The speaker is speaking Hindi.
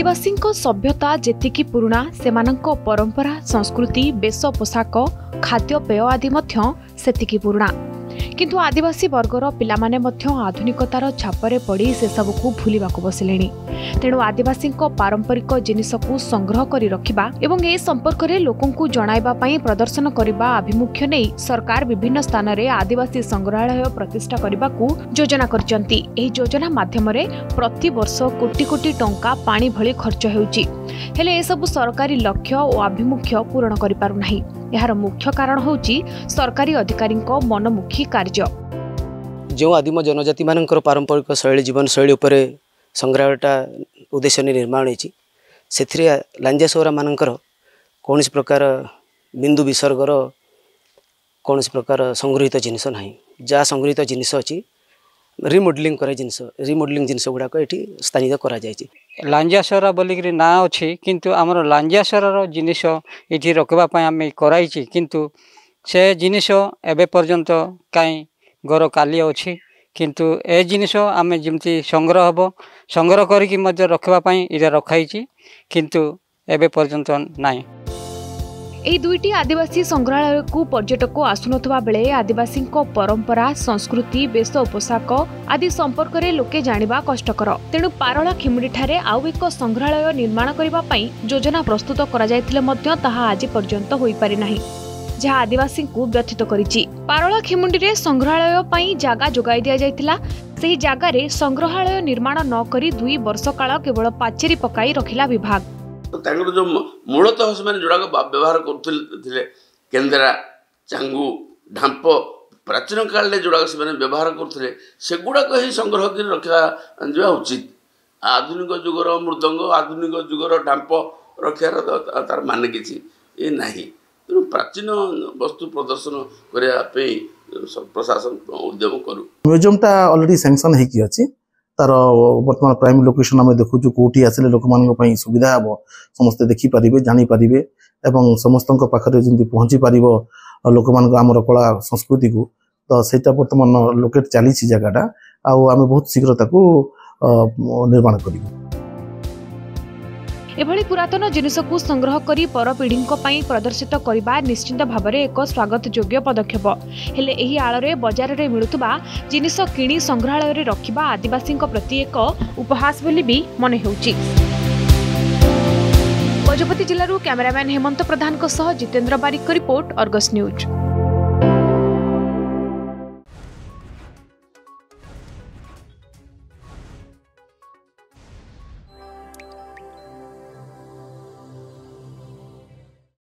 आदिवासी सभ्यता जेतिकी पुराणा सेमानंको परंपरा संस्कृति बेश पोशाक खाद्यपेय आदि सेतिकी पुराणा किंतु आदिवासी वर्गर पिलामाने आधुनिकतार छापरे पड़ी से सब को भूलिबाकु बसिलेनी। तेणु आदिवासी पारंपरिक जिनिस को संग्रह करी रखिबा एवं ए संपर्क रे लोकंकु जणाइबा पई प्रदर्शन करिबा आभिमुख्य नै सरकार विभिन्न स्थान रे आदिवासी संग्रहालय प्रतिष्ठा करिबाकु योजना करचंती। एही योजना माध्यम रे प्रति वर्ष कोटी कोटी टंका पानी भली खर्च हेउची, हेले ए सब सरकारी लक्ष्य और आभिमुख्य पूर्ण करि पारु नाही। यार मुख्य कारण होची सरकारी अधिकारी मनमुखी कार्य। जो आदिम जनजाति मान पारंपरिक शैली जीवन शैली उपर संग्रहालयटा उद्देश्य निर्माण होती, से लांजा सोरा मान कौन प्रकार बिंदु विसर्गर कौन प्रकार संग्रहित जिनस ना, जहाँ संग्रहित जिनस अच्छी रिमोडलिंग कर जिनस रिमोडलिंग जिनस गुड़ाक ये स्थानित कर लांजासरा बोलिक ना अच्छी किंतु आमर लांजासरार जिनिस ये रखवाई आम कराई किंतु से जिनिस एबे पर्यंत कहीं गोर काली अच्छी किंतु ए जिनिस आम जमी संग्रह हम संग्रह करके रखापी ये रखाई किंतु एबे पर्यंत नाई। एही दुईटी आदिवासी संग्रहालय को पर्यटक आसुनथवा बेले आदिवासी परंपरा संस्कृति बेश पोशाक आदि संपर्क रे लोके जानिबा कष्टकर। तेणु पारला खिमुडी ठारे आउ एक संग्रहालय निर्माण करिबा पई योजना प्रस्तुत करा जायथिले मध्य ताहा आज पर्यंत होई पारि नाही, जहा आदिवासी को व्यथित करिछि। पारला खिमुडी रे संग्रहालय पई जागा जोगाई दिया जायथिला, सेही जागा रे संग्रहालय निर्माण न करी 2 वर्ष काल केवल पाचेरी पकाई रखिला विभाग। तो जो मूलतः से जोड़ा व्यवहार करुले केंद्रा चांगु ढांप प्राचीन काल जोड़ा से व्यवहार करुले सेगुड़ाक ही संग्रह कर रखा उचित। आधुनिक जुगर मृदंग आधुनिक जुगर ढांप रखार तार मान किसी ये ना, तेणु प्राचीन वस्तु प्रदर्शन करने प्रशासन उद्यम करूँ। म्यूजियमटा अलरेडी सैंक्शन होगी अच्छी, तार बर्तमान प्राइम लोकेशन आम देखु कौटी आसिले लोक मानी सुविधा हे, समस्ते देखिपारे जानीपारे और समस्त पाखे जमी पहुँची पार लोक मान आमर कला संस्कृति को, तो सहीटा बर्तमान लोकेट चली जगाटा आम बहुत शीघ्रता निर्माण करूँ। एभली पुरातन जिनिसकु संग्रह करी पर पीढ़ींको पाई प्रदर्शित करिबा निश्चिंत भावरे एक स्वागत योग्य पदक्षेप। हेले एही आलरे बजार रे मिलुतबा जिनिस किणी संग्रहालय रे रखिबा आदिवासींको प्रति एक उपहास बोली भी मने हेउची। गजपति जिल्लारू कैमरामैन हेमंत प्रधान को सह Jitendra Barik report, Argus news.